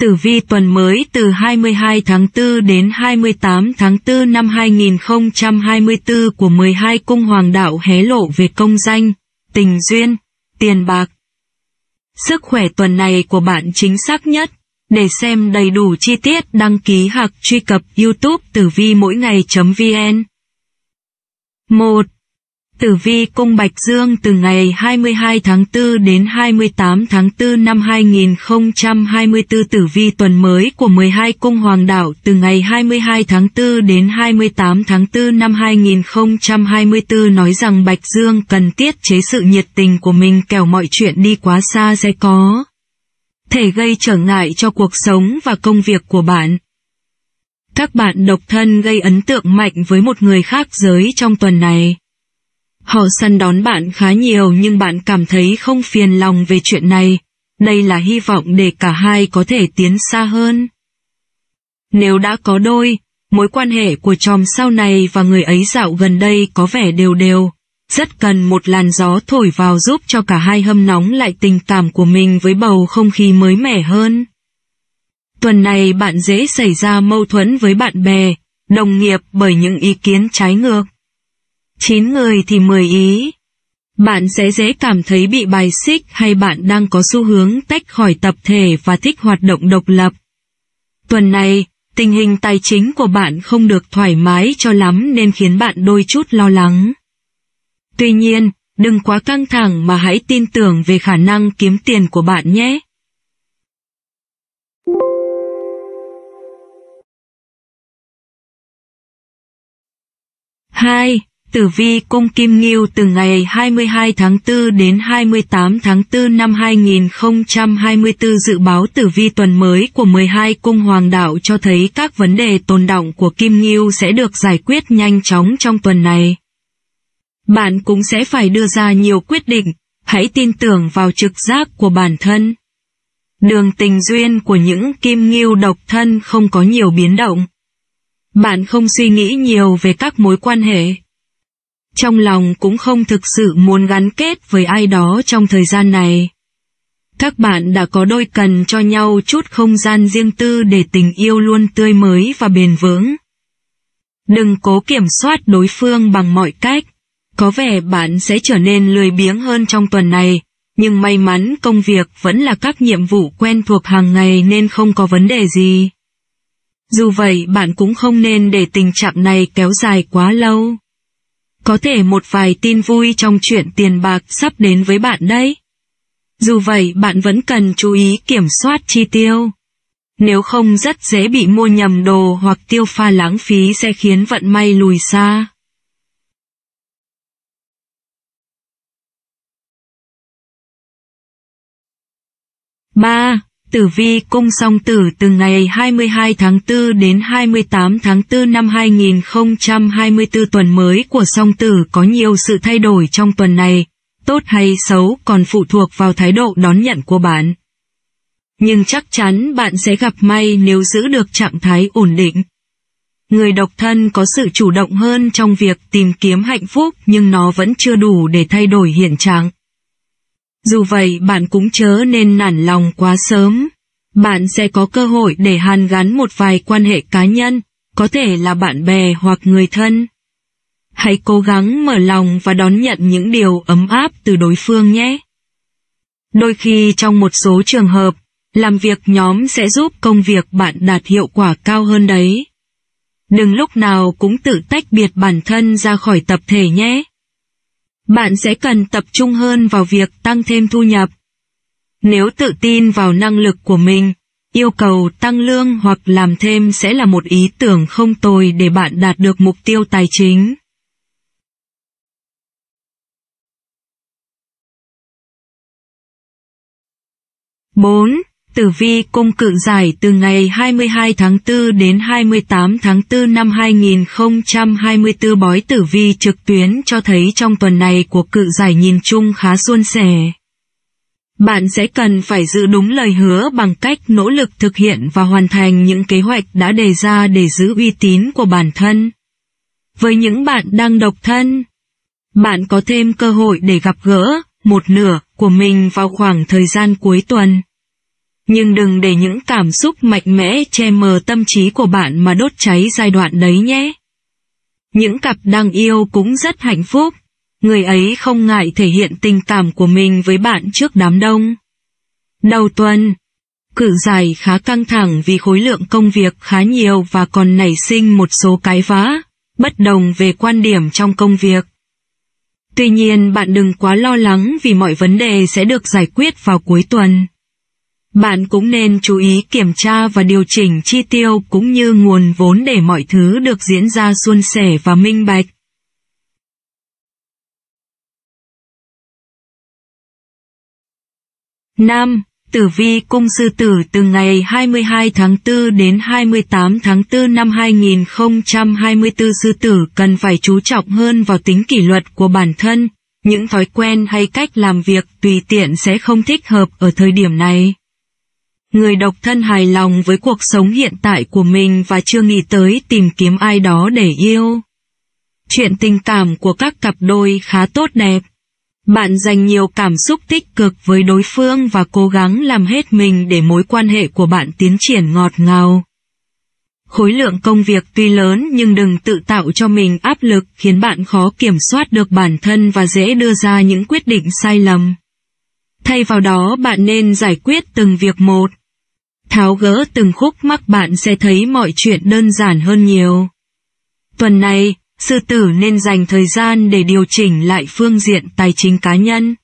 Tử vi tuần mới từ 22 tháng 4 đến 28 tháng 4 năm 2024 của 12 cung hoàng đạo hé lộ về công danh, tình duyên, tiền bạc. Sức khỏe tuần này của bạn chính xác nhất. Để xem đầy đủ chi tiết đăng ký hoặc truy cập YouTube tuvimoingay.vn. 1. Tử vi cung Bạch Dương từ ngày 22 tháng 4 đến 28 tháng 4 năm 2024. Tử vi tuần mới của 12 cung hoàng đạo từ ngày 22 tháng 4 đến 28 tháng 4 năm 2024 nói rằng Bạch Dương cần tiết chế sự nhiệt tình của mình, kẻo mọi chuyện đi quá xa sẽ có thể gây trở ngại cho cuộc sống và công việc của bạn. Các bạn độc thân gây ấn tượng mạnh với một người khác giới trong tuần này. Họ săn đón bạn khá nhiều nhưng bạn cảm thấy không phiền lòng về chuyện này. Đây là hy vọng để cả hai có thể tiến xa hơn. Nếu đã có đôi, mối quan hệ của chòm sao này và người ấy dạo gần đây có vẻ đều, rất cần một làn gió thổi vào giúp cho cả hai hâm nóng lại tình cảm của mình với bầu không khí mới mẻ hơn. Tuần này bạn dễ xảy ra mâu thuẫn với bạn bè, đồng nghiệp bởi những ý kiến trái ngược. 9 người thì 10 ý. Bạn sẽ dễ cảm thấy bị bài xích hay bạn đang có xu hướng tách khỏi tập thể và thích hoạt động độc lập. Tuần này, tình hình tài chính của bạn không được thoải mái cho lắm nên khiến bạn đôi chút lo lắng. Tuy nhiên, đừng quá căng thẳng mà hãy tin tưởng về khả năng kiếm tiền của bạn nhé. Hai. Tử vi cung Kim Ngưu từ ngày 22 tháng 4 đến 28 tháng 4 năm 2024. Dự báo tử vi tuần mới của 12 cung hoàng đạo cho thấy các vấn đề tồn đọng của Kim Ngưu sẽ được giải quyết nhanh chóng trong tuần này. Bạn cũng sẽ phải đưa ra nhiều quyết định, hãy tin tưởng vào trực giác của bản thân. Đường tình duyên của những Kim Ngưu độc thân không có nhiều biến động. Bạn không suy nghĩ nhiều về các mối quan hệ. Trong lòng cũng không thực sự muốn gắn kết với ai đó trong thời gian này. Các bạn đã có đôi cần cho nhau chút không gian riêng tư để tình yêu luôn tươi mới và bền vững. Đừng cố kiểm soát đối phương bằng mọi cách. Có vẻ bạn sẽ trở nên lười biếng hơn trong tuần này, nhưng may mắn công việc vẫn là các nhiệm vụ quen thuộc hàng ngày nên không có vấn đề gì. Dù vậy bạn cũng không nên để tình trạng này kéo dài quá lâu. Có thể một vài tin vui trong chuyện tiền bạc sắp đến với bạn đấy. Dù vậy bạn vẫn cần chú ý kiểm soát chi tiêu. Nếu không rất dễ bị mua nhầm đồ hoặc tiêu pha lãng phí sẽ khiến vận may lùi xa. 3. Tử vi cung Song Tử từ ngày 22 tháng 4 đến 28 tháng 4 năm 2024. Tuần mới của Song Tử có nhiều sự thay đổi trong tuần này, tốt hay xấu còn phụ thuộc vào thái độ đón nhận của bạn. Nhưng chắc chắn bạn sẽ gặp may nếu giữ được trạng thái ổn định. Người độc thân có sự chủ động hơn trong việc tìm kiếm hạnh phúc nhưng nó vẫn chưa đủ để thay đổi hiện trạng. Dù vậy bạn cũng chớ nên nản lòng quá sớm. Bạn sẽ có cơ hội để hàn gắn một vài quan hệ cá nhân, có thể là bạn bè hoặc người thân. Hãy cố gắng mở lòng và đón nhận những điều ấm áp từ đối phương nhé. Đôi khi trong một số trường hợp, làm việc nhóm sẽ giúp công việc bạn đạt hiệu quả cao hơn đấy. Đừng lúc nào cũng tự tách biệt bản thân ra khỏi tập thể nhé. Bạn sẽ cần tập trung hơn vào việc tăng thêm thu nhập. Nếu tự tin vào năng lực của mình, yêu cầu tăng lương hoặc làm thêm sẽ là một ý tưởng không tồi để bạn đạt được mục tiêu tài chính. 4. Tử vi cung Cự Giải từ ngày 22 tháng 4 đến 28 tháng 4 năm 2024. Bói tử vi trực tuyến cho thấy trong tuần này của Cự Giải nhìn chung khá suôn sẻ. Bạn sẽ cần phải giữ đúng lời hứa bằng cách nỗ lực thực hiện và hoàn thành những kế hoạch đã đề ra để giữ uy tín của bản thân. Với những bạn đang độc thân, bạn có thêm cơ hội để gặp gỡ một nửa của mình vào khoảng thời gian cuối tuần. nhưng đừng để những cảm xúc mạnh mẽ che mờ tâm trí của bạn mà đốt cháy giai đoạn đấy nhé. Những cặp đang yêu cũng rất hạnh phúc, người ấy không ngại thể hiện tình cảm của mình với bạn trước đám đông. Đầu tuần, cự giải khá căng thẳng vì khối lượng công việc khá nhiều và còn nảy sinh một số cái vã, bất đồng về quan điểm trong công việc. Tuy nhiên bạn đừng quá lo lắng vì mọi vấn đề sẽ được giải quyết vào cuối tuần. Bạn cũng nên chú ý kiểm tra và điều chỉnh chi tiêu cũng như nguồn vốn để mọi thứ được diễn ra suôn sẻ và minh bạch. Nam, tử vi cung sư tử từ ngày 22 tháng 4 đến 28 tháng 4 năm 2024. Sư tử cần phải chú trọng hơn vào tính kỷ luật của bản thân, những thói quen hay cách làm việc tùy tiện sẽ không thích hợp ở thời điểm này. Người độc thân hài lòng với cuộc sống hiện tại của mình và chưa nghĩ tới tìm kiếm ai đó để yêu. Chuyện tình cảm của các cặp đôi khá tốt đẹp. Bạn dành nhiều cảm xúc tích cực với đối phương và cố gắng làm hết mình để mối quan hệ của bạn tiến triển ngọt ngào. Khối lượng công việc tuy lớn nhưng đừng tự tạo cho mình áp lực khiến bạn khó kiểm soát được bản thân và dễ đưa ra những quyết định sai lầm. Thay vào đó bạn nên giải quyết từng việc một. Tháo gỡ từng khúc mắc bạn sẽ thấy mọi chuyện đơn giản hơn nhiều. Tuần này, sư tử nên dành thời gian để điều chỉnh lại phương diện tài chính cá nhân.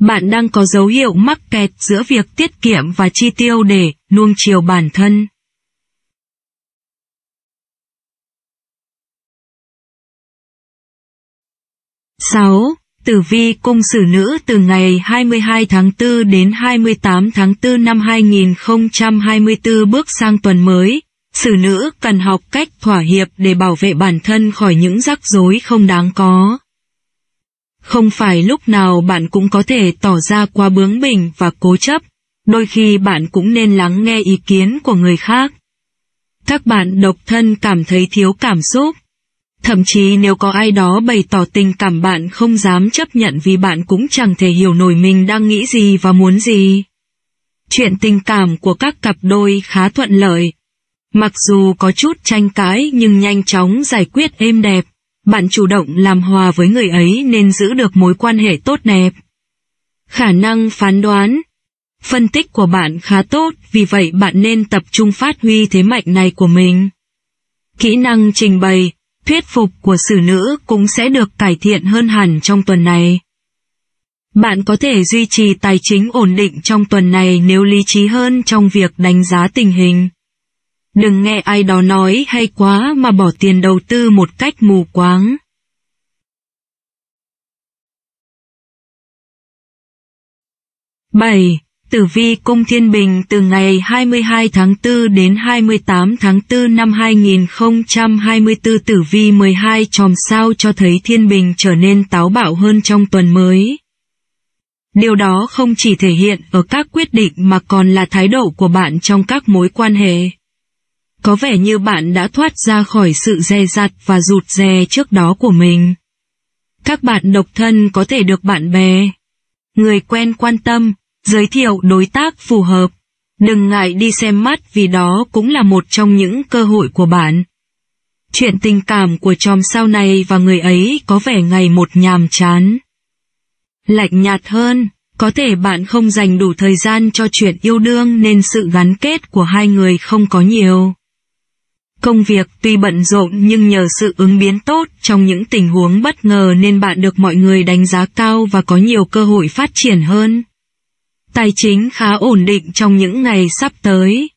Bạn đang có dấu hiệu mắc kẹt giữa việc tiết kiệm và chi tiêu để nuông chiều bản thân. Sáu, tử vi cung sử nữ từ ngày 22 tháng 4 đến 28 tháng 4 năm 2024. Bước sang tuần mới, sử nữ cần học cách thỏa hiệp để bảo vệ bản thân khỏi những rắc rối không đáng có. Không phải lúc nào bạn cũng có thể tỏ ra quá bướng bỉnh và cố chấp, đôi khi bạn cũng nên lắng nghe ý kiến của người khác. Các bạn độc thân cảm thấy thiếu cảm xúc. Thậm chí nếu có ai đó bày tỏ tình cảm bạn không dám chấp nhận vì bạn cũng chẳng thể hiểu nổi mình đang nghĩ gì và muốn gì. Chuyện tình cảm của các cặp đôi khá thuận lợi. Mặc dù có chút tranh cãi nhưng nhanh chóng giải quyết êm đẹp, bạn chủ động làm hòa với người ấy nên giữ được mối quan hệ tốt đẹp. Khả năng phán đoán, phân tích của bạn khá tốt, vì vậy bạn nên tập trung phát huy thế mạnh này của mình. Kỹ năng trình bày, thuyết phục của sử nữ cũng sẽ được cải thiện hơn hẳn trong tuần này. Bạn có thể duy trì tài chính ổn định trong tuần này nếu lý trí hơn trong việc đánh giá tình hình. Đừng nghe ai đó nói hay quá mà bỏ tiền đầu tư một cách mù quáng. Bảy, tử vi cung Thiên Bình từ ngày 22 tháng 4 đến 28 tháng 4 năm 2024. Tử vi 12 chòm sao cho thấy Thiên Bình trở nên táo bạo hơn trong tuần mới. Điều đó không chỉ thể hiện ở các quyết định mà còn là thái độ của bạn trong các mối quan hệ. Có vẻ như bạn đã thoát ra khỏi sự dè dặt và rụt rè trước đó của mình. Các bạn độc thân có thể được bạn bè, người quen quan tâm, giới thiệu đối tác phù hợp. Đừng ngại đi xem mắt vì đó cũng là một trong những cơ hội của bạn. Chuyện tình cảm của chòm sao này và người ấy có vẻ ngày một nhàm chán. Lạnh nhạt hơn, có thể bạn không dành đủ thời gian cho chuyện yêu đương nên sự gắn kết của hai người không có nhiều. Công việc tuy bận rộn nhưng nhờ sự ứng biến tốt trong những tình huống bất ngờ nên bạn được mọi người đánh giá cao và có nhiều cơ hội phát triển hơn. Tài chính khá ổn định trong những ngày sắp tới.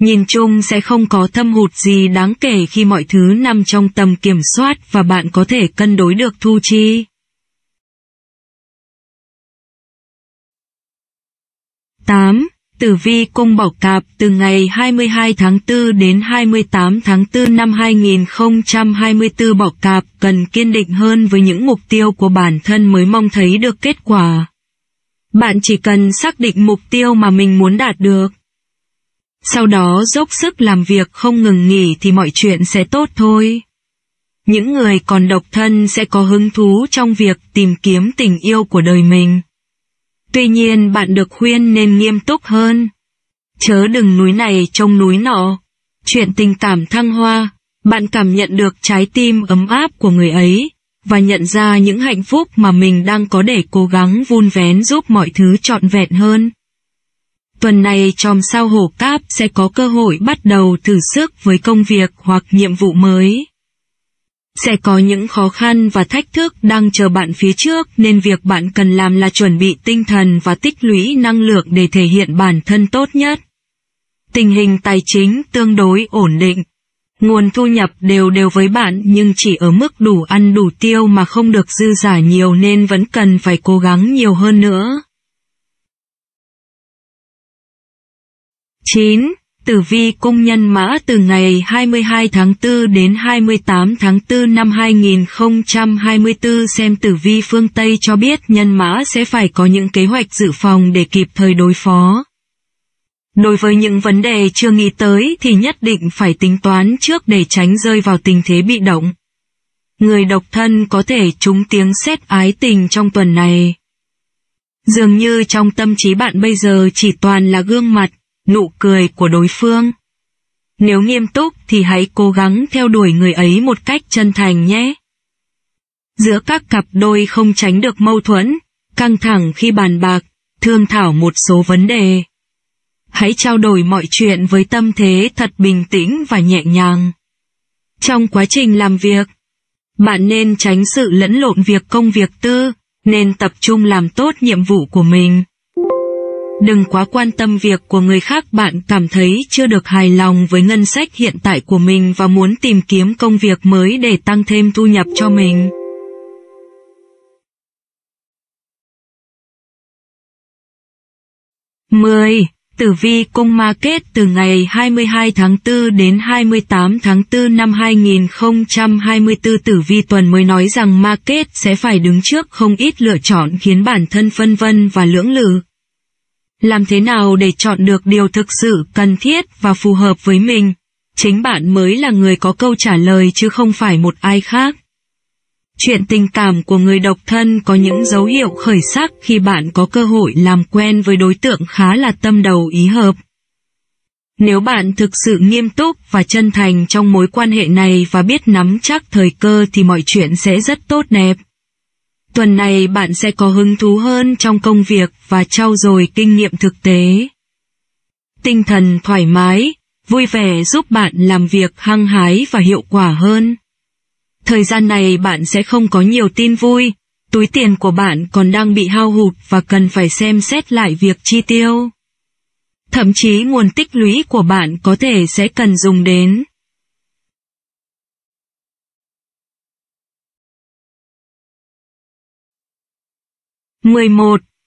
Nhìn chung sẽ không có thâm hụt gì đáng kể khi mọi thứ nằm trong tầm kiểm soát và bạn có thể cân đối được thu chi. 8. Tử vi cung Bọ Cạp từ ngày 22 tháng 4 đến 28 tháng 4 năm 2024. Bọ Cạp cần kiên định hơn với những mục tiêu của bản thân mới mong thấy được kết quả. Bạn chỉ cần xác định mục tiêu mà mình muốn đạt được. Sau đó dốc sức làm việc không ngừng nghỉ thì mọi chuyện sẽ tốt thôi. Những người còn độc thân sẽ có hứng thú trong việc tìm kiếm tình yêu của đời mình. Tuy nhiên bạn được khuyên nên nghiêm túc hơn, Chớ đừng núi này trông núi nọ. Chuyện tình cảm thăng hoa, bạn cảm nhận được trái tim ấm áp của người ấy, và nhận ra những hạnh phúc mà mình đang có để cố gắng vun vén giúp mọi thứ trọn vẹn hơn. Tuần này chòm sao Hổ Cáp sẽ có cơ hội bắt đầu thử sức với công việc hoặc nhiệm vụ mới. Sẽ có những khó khăn và thách thức đang chờ bạn phía trước, nên việc bạn cần làm là chuẩn bị tinh thần và tích lũy năng lượng để thể hiện bản thân tốt nhất. Tình hình tài chính tương đối ổn định. Nguồn thu nhập đều đều với bạn nhưng chỉ ở mức đủ ăn đủ tiêu mà không được dư giả nhiều, nên vẫn cần phải cố gắng nhiều hơn nữa. 9. Tử vi cung nhân mã từ ngày 22 tháng 4 đến 28 tháng 4 năm 2024 xem tử vi phương Tây cho biết nhân mã sẽ phải có những kế hoạch dự phòng để kịp thời đối phó. Đối với những vấn đề chưa nghĩ tới thì nhất định phải tính toán trước để tránh rơi vào tình thế bị động. Người độc thân có thể trúng tiếng sét ái tình trong tuần này. Dường như trong tâm trí bạn bây giờ chỉ toàn là gương mặt, nụ cười của đối phương. Nếu nghiêm túc thì hãy cố gắng theo đuổi người ấy một cách chân thành nhé. Giữa các cặp đôi không tránh được mâu thuẫn, căng thẳng khi bàn bạc, thương thảo một số vấn đề. Hãy trao đổi mọi chuyện với tâm thế thật bình tĩnh và nhẹ nhàng. Trong quá trình làm việc, bạn nên tránh sự lẫn lộn việc công việc tư, nên tập trung làm tốt nhiệm vụ của mình. Đừng quá quan tâm việc của người khác. Bạn cảm thấy chưa được hài lòng với ngân sách hiện tại của mình và muốn tìm kiếm công việc mới để tăng thêm thu nhập cho mình. Tử vi cung ma kết từ ngày 22 tháng 4 đến 28 tháng 4 năm 2024 tử vi tuần mới nói rằng ma kết sẽ phải đứng trước không ít lựa chọn khiến bản thân phân vân và lưỡng lự. Làm thế nào để chọn được điều thực sự cần thiết và phù hợp với mình? Chính bạn mới là người có câu trả lời chứ không phải một ai khác. Chuyện tình cảm của người độc thân có những dấu hiệu khởi sắc khi bạn có cơ hội làm quen với đối tượng khá là tâm đầu ý hợp. Nếu bạn thực sự nghiêm túc và chân thành trong mối quan hệ này và biết nắm chắc thời cơ thì mọi chuyện sẽ rất tốt đẹp. Tuần này bạn sẽ có hứng thú hơn trong công việc và trau dồi kinh nghiệm thực tế. Tinh thần thoải mái, vui vẻ giúp bạn làm việc hăng hái và hiệu quả hơn. Thời gian này bạn sẽ không có nhiều tin vui, túi tiền của bạn còn đang bị hao hụt và cần phải xem xét lại việc chi tiêu. Thậm chí nguồn tích lũy của bạn có thể sẽ cần dùng đến.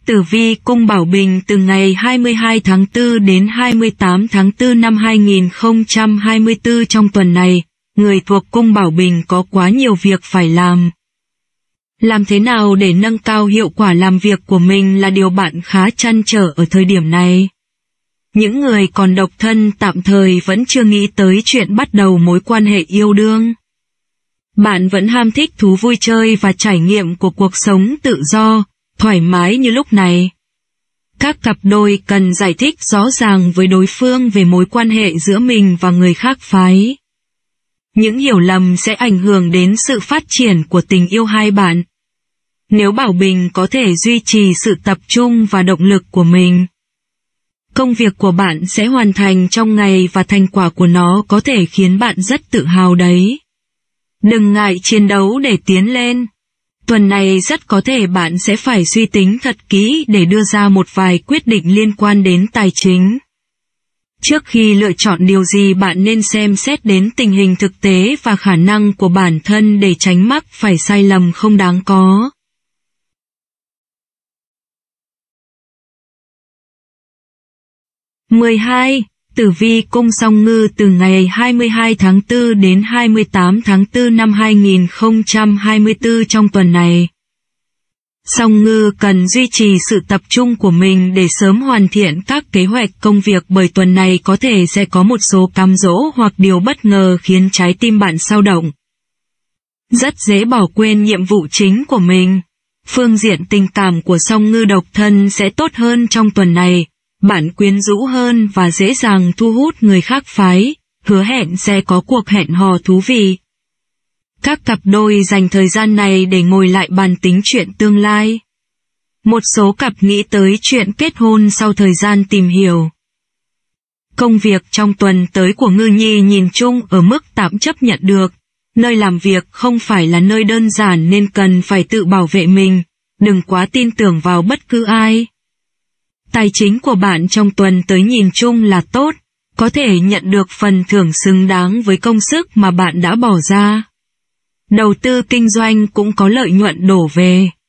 Tử vi cung Bảo Bình từ ngày 22 tháng 4 đến 28 tháng 4 năm 2024 trong tuần này. Người thuộc cung Bảo Bình có quá nhiều việc phải làm. Làm thế nào để nâng cao hiệu quả làm việc của mình là điều bạn khá trăn trở ở thời điểm này. Những người còn độc thân tạm thời vẫn chưa nghĩ tới chuyện bắt đầu mối quan hệ yêu đương. Bạn vẫn ham thích thú vui chơi và trải nghiệm của cuộc sống tự do, thoải mái như lúc này. Các cặp đôi cần giải thích rõ ràng với đối phương về mối quan hệ giữa mình và người khác phái. Những hiểu lầm sẽ ảnh hưởng đến sự phát triển của tình yêu hai bạn. Nếu Bảo Bình có thể duy trì sự tập trung và động lực của mình, công việc của bạn sẽ hoàn thành trong ngày và thành quả của nó có thể khiến bạn rất tự hào đấy. Đừng ngại chiến đấu để tiến lên. Tuần này rất có thể bạn sẽ phải suy tính thật kỹ để đưa ra một vài quyết định liên quan đến tài chính. Trước khi lựa chọn điều gì bạn nên xem xét đến tình hình thực tế và khả năng của bản thân để tránh mắc phải sai lầm không đáng có. Tử vi cung Song Ngư từ ngày 22 tháng 4 đến 28 tháng 4 năm 2024 trong tuần này. Song Ngư cần duy trì sự tập trung của mình để sớm hoàn thiện các kế hoạch công việc, bởi tuần này có thể sẽ có một số cám dỗ hoặc điều bất ngờ khiến trái tim bạn dao động. Rất dễ bỏ quên nhiệm vụ chính của mình. Phương diện tình cảm của Song Ngư độc thân sẽ tốt hơn trong tuần này. Bạn quyến rũ hơn và dễ dàng thu hút người khác phái, hứa hẹn sẽ có cuộc hẹn hò thú vị. Các cặp đôi dành thời gian này để ngồi lại bàn tính chuyện tương lai. Một số cặp nghĩ tới chuyện kết hôn sau thời gian tìm hiểu. Công việc trong tuần tới của Ngư Nhi nhìn chung ở mức tạm chấp nhận được. Nơi làm việc không phải là nơi đơn giản nên cần phải tự bảo vệ mình, đừng quá tin tưởng vào bất cứ ai. Tài chính của bạn trong tuần tới nhìn chung là tốt, có thể nhận được phần thưởng xứng đáng với công sức mà bạn đã bỏ ra. Đầu tư kinh doanh cũng có lợi nhuận đổ về.